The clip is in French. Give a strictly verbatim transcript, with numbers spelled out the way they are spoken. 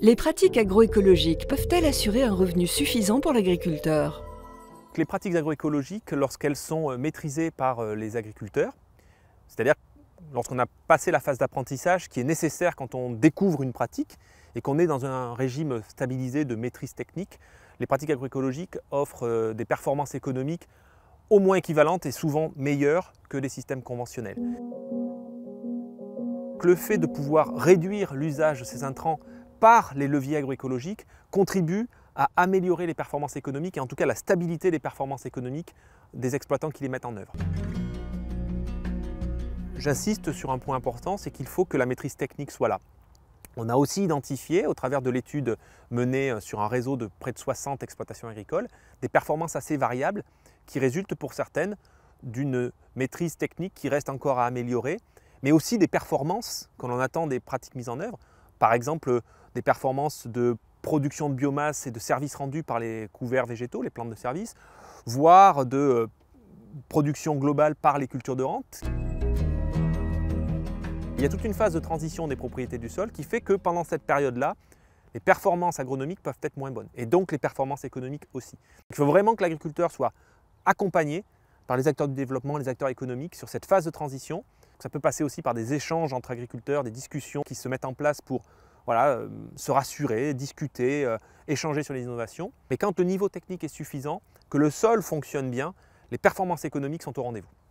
Les pratiques agroécologiques peuvent-elles assurer un revenu suffisant pour l'agriculteur ? Les pratiques agroécologiques, lorsqu'elles sont maîtrisées par les agriculteurs, c'est-à-dire lorsqu'on a passé la phase d'apprentissage qui est nécessaire quand on découvre une pratique et qu'on est dans un régime stabilisé de maîtrise technique, les pratiques agroécologiques offrent des performances économiques au moins équivalentes et souvent meilleures que les systèmes conventionnels. Le fait de pouvoir réduire l'usage de ces intrants par les leviers agroécologiques contribue à améliorer les performances économiques et en tout cas la stabilité des performances économiques des exploitants qui les mettent en œuvre. J'insiste sur un point important, c'est qu'il faut que la maîtrise technique soit là. On a aussi identifié, au travers de l'étude menée sur un réseau de près de soixante exploitations agricoles, des performances assez variables qui résultent pour certaines d'une maîtrise technique qui reste encore à améliorer, mais aussi des performances que l'on attend des pratiques mises en œuvre. Par exemple, des performances de production de biomasse et de services rendus par les couverts végétaux, les plantes de service, voire de production globale par les cultures de rente. Il y a toute une phase de transition des propriétés du sol qui fait que pendant cette période-là, les performances agronomiques peuvent être moins bonnes et donc les performances économiques aussi. Il faut vraiment que l'agriculteur soit accompagné par les acteurs du développement, les acteurs économiques sur cette phase de transition. Ça peut passer aussi par des échanges entre agriculteurs, des discussions qui se mettent en place pour voilà, se rassurer, discuter, euh, échanger sur les innovations. Mais quand le niveau technique est suffisant, que le sol fonctionne bien, les performances économiques sont au rendez-vous.